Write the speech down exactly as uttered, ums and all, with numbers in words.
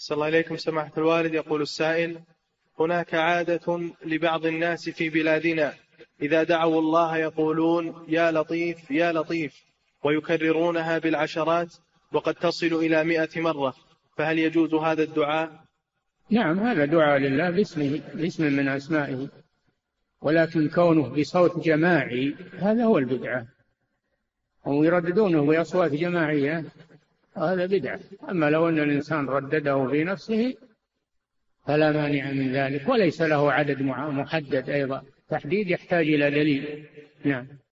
صلى الله عليكم سماحة الوالد. يقول السائل: هناك عادة لبعض الناس في بلادنا إذا دعوا الله يقولون يا لطيف يا لطيف، ويكررونها بالعشرات وقد تصل إلى مئة مرة، فهل يجوز هذا الدعاء؟ نعم، هذا دعاء لله باسمه، باسم من أسمائه، ولكن كونه بصوت جماعي هذا هو البدعة، هم يرددونه بأصوات جماعية هذا بدعة. أما لو أن الإنسان ردده في نفسه فلا مانع من ذلك، وليس له عدد محدد، أيضا تحديد يحتاج إلى دليل. نعم.